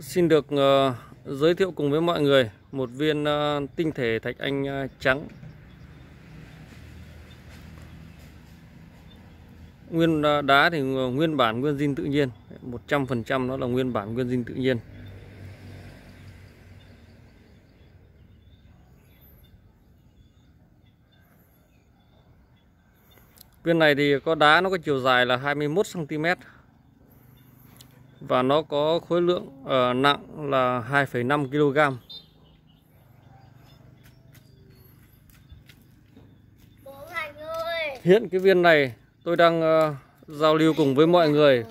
Xin được giới thiệu cùng với mọi người một viên tinh thể thạch anh trắng nguyên đá, thì nguyên bản nguyên zin tự nhiên, 100% nó là nguyên bản nguyên zin tự nhiên. Viên này thì có đá, nó có chiều dài là 21 cm và nó có khối lượng nặng là 2,5 kg. Hiện cái viên này tôi đang giao lưu cùng với mọi người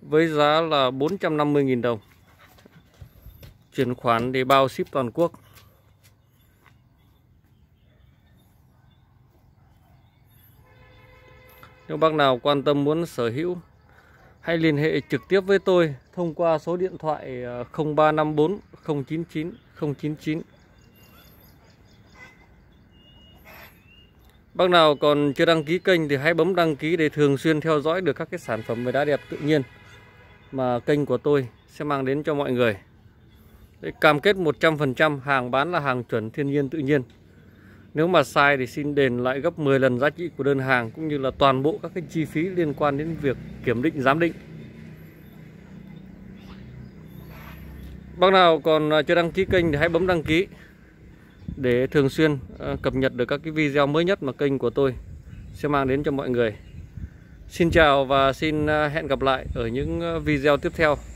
với giá là 450.000 đồng. Chuyển khoản để bao ship toàn quốc. Nếu bác nào quan tâm muốn sở hữu, hãy liên hệ trực tiếp với tôi thông qua số điện thoại 0354 099 099. Bác nào còn chưa đăng ký kênh thì hãy bấm đăng ký để thường xuyên theo dõi được các cái sản phẩm về đá đẹp tự nhiên mà kênh của tôi sẽ mang đến cho mọi người. Để cam kết 100% hàng bán là hàng chuẩn thiên nhiên tự nhiên. Nếu mà sai thì xin đền lại gấp 10 lần giá trị của đơn hàng, cũng như là toàn bộ các cái chi phí liên quan đến việc kiểm định, giám định. Bác nào còn chưa đăng ký kênh thì hãy bấm đăng ký để thường xuyên cập nhật được các cái video mới nhất mà kênh của tôi sẽ mang đến cho mọi người. Xin chào và xin hẹn gặp lại ở những video tiếp theo.